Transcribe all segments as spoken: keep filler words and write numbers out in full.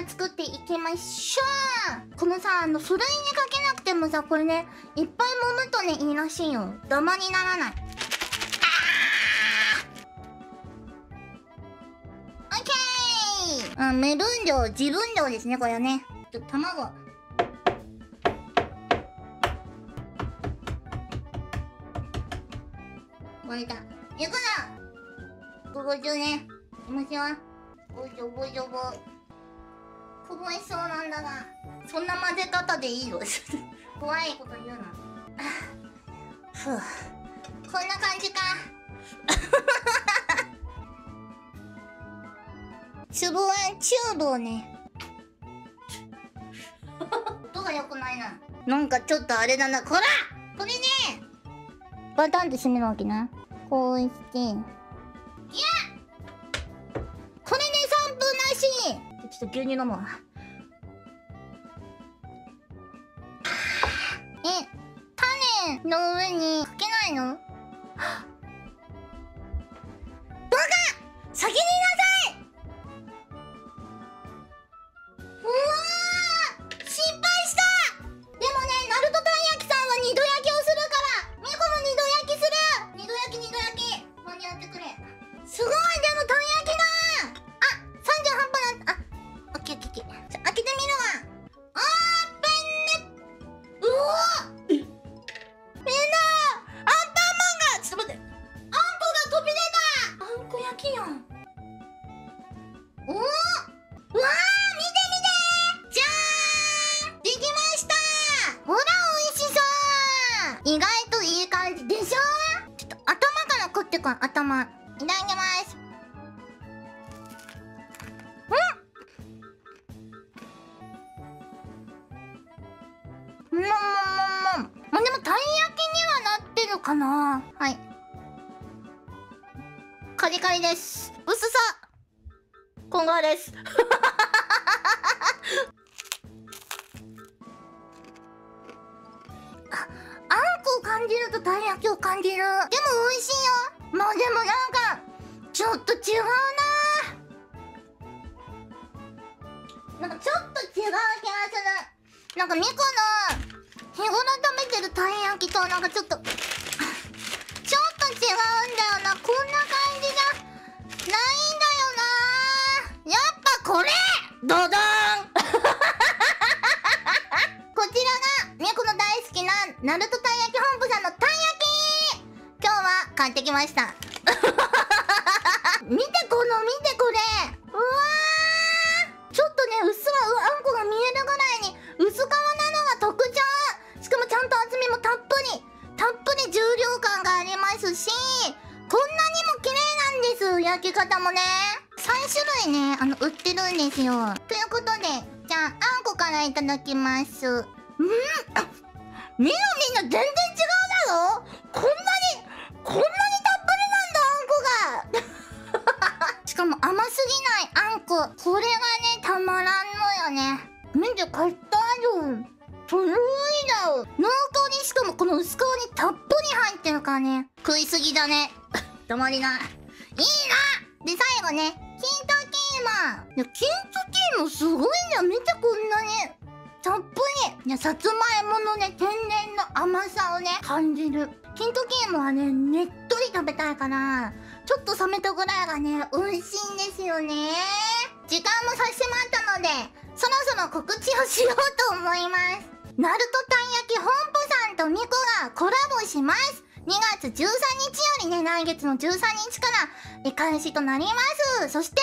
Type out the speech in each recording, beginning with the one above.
から作っていきましょう。このさ、あの、ふるいにかけなくてもさ、これね、いっぱい揉むとね、いいらしいよ。ダマにならない。あ、目分量、自分量ですね、これはね。ちょっと卵。これだ。いくぞ！ごじゅうね。いますよ。おいしょぼいしょぼ。こぼれそうなんだが。そんな混ぜ方でいいよ。怖いこと言うな。ふぅ。こんな感じか。つぶあんチューブをね音が良くないな。なんかちょっとあれだな。こらこれねバタンって閉めるわけな。こうして、いやこれねさんぷんなしにちょっと牛乳飲むわ。え、種の上にかけないの？バカ！先になさい。意外といい感じでしょ。ちょっと頭から食ってこい。頭いただきます。うんもんもんもんもん。まあでもたい焼きにはなってるかな。はい、カリカリです。薄さこんがらです。感じるとたい焼きを感じる。でも美味しいよ。もうでもなんかちょっと違うな。なんかちょっと違う気がする。なんかミコの日頃食べてるたい焼きとなんかちょっとちょっと違うんだよな。こんな感じじゃないんだよな。やっぱこれドドン。こちらがミコの大好きなナルトたい焼き本舗さんのたい焼き。今日は買ってきました。見てこの見てこれ。うわー、ちょっとねうっすらあんこが見えるぐらいに薄皮なのが特徴。しかもちゃんと厚みもたっぷりたっぷり重量感がありますし、こんなにも綺麗なんです。焼き方もねさん種類ね、あの売ってるんですよ。ということでじゃああんこからいただきます。うん、みのみんな全然違うだろ。こんなにこんなにたっぷりなんだあんこが。しかも甘すぎないあんこ、これがねたまらんのよね。見てカスタードとろいだよ。濃厚にしかもこの薄皮にたっぷり入ってるからね。食いすぎだね。止まりないいいな。で最後ね金時芋。いや金時芋すごいんだよ。見てこんなにたっぷり。いや、さつまいものね、天然の甘さをね、感じる。金時芋はね、ねっとり食べたいから、ちょっと冷めたぐらいがね、美味しいんですよね。時間も差し迫ったので、そろそろ告知をしようと思います。ナルトたい焼き本舗さんとミコがコラボします。にがつじゅうさんにちよりね、来月のじゅうさんにちから開始となります。そして、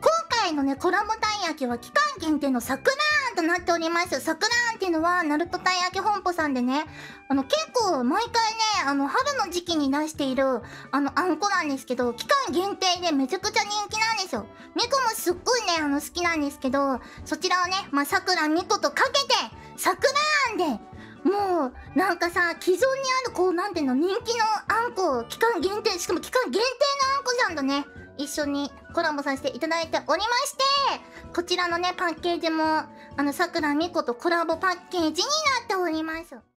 今回のね、コラボたい焼きは期間限定の桜となっております。さくらんっていうのはナルトたい焼き本舗さんでね、あの結構毎回ねあの春の時期に出しているあのあんこなんですけど、期間限定でめちゃくちゃ人気なんですよ。みこもすっごいねあの好きなんですけど、そちらをねまあさくらみことかけてさくらんで、もうなんかさ既存にあるこうなんていうの人気のあんこを期間限定、しかも期間限定のあんこさんとね一緒にコラボさせていただいておりまして、こちらのねパッケージもあのさくらみことコラボパッケージになっております。